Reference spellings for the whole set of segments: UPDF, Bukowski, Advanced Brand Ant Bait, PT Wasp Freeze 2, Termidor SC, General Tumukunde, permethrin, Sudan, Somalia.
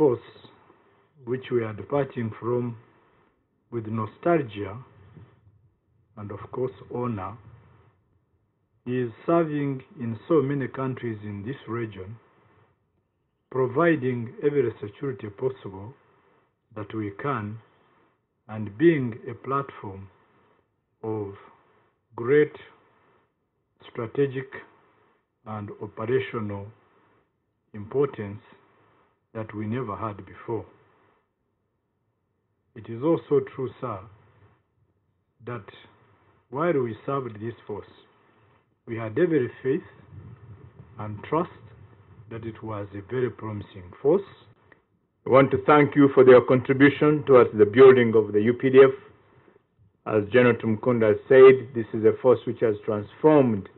force which we are departing from with nostalgia and of course honor is serving in so many countries in this region, providing every security possible that we can, and being a platform of great strategic and operational importance that we never had before. It is also true, sir, that while we served this force, we had every faith and trust that it was a very promising force. I want to thank you for your contribution towards the building of the UPDF. As General Tumukunde has said, this is a force which has transformed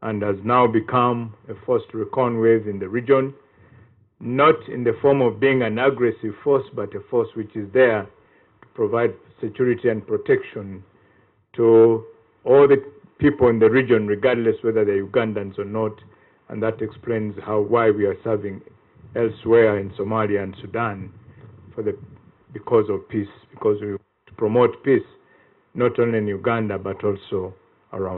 and has now become a force to reckon with in the region, not in the form of being an aggressive force, but a force which is there to provide security and protection to all the people in the region, regardless whether they're Ugandans or not. And that explains why we are serving elsewhere in Somalia and Sudan because of peace, because we promote peace, not only in Uganda, but also around.